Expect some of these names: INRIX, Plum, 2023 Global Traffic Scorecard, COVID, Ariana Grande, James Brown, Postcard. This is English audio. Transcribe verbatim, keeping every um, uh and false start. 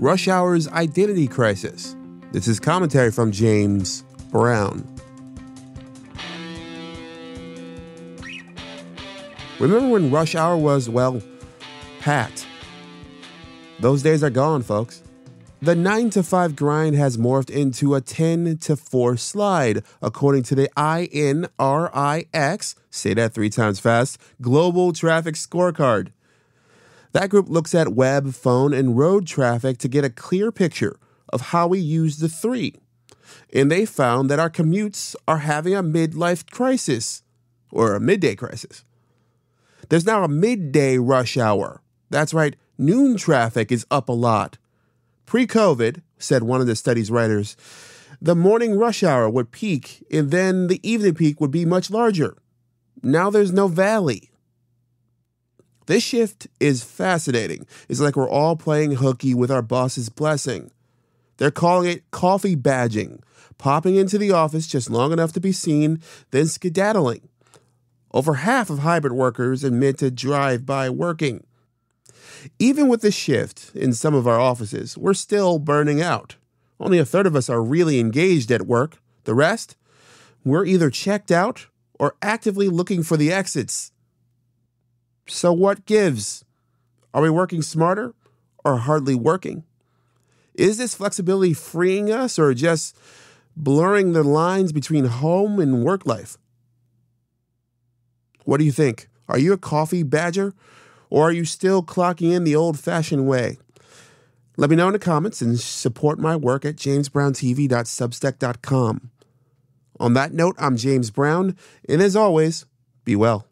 Rush Hour's Identity Crisis. This is commentary from James Brown. Remember when Rush Hour was, well, pat? Those days are gone, folks. The nine to five grind has morphed into a ten to four slide, according to the I N R I X, say that three times fast, Global Traffic Scorecard. That group looks at web, phone, and road traffic to get a clear picture of how we use the three. And they found that our commutes are having a midlife crisis, or a midday crisis. There's now a midday rush hour. That's right, noon traffic is up a lot. Pre-COVID, said one of the study's writers, the morning rush hour would peak and then the evening peak would be much larger. Now there's no valley. This shift is fascinating. It's like we're all playing hooky with our boss's blessing. They're calling it coffee badging, popping into the office just long enough to be seen, then skedaddling. Over half of hybrid workers admit to drive-by working. Even with the shift in some of our offices, we're still burning out. Only a third of us are really engaged at work. The rest, we're either checked out or actively looking for the exits. So what gives? Are we working smarter or hardly working? Is this flexibility freeing us or just blurring the lines between home and work life? What do you think? Are you a coffee badger? Or are you still clocking in the old-fashioned way? Let me know in the comments and support my work at james brown t v dot substack dot com. On that note, I'm James Brown, and as always, be well.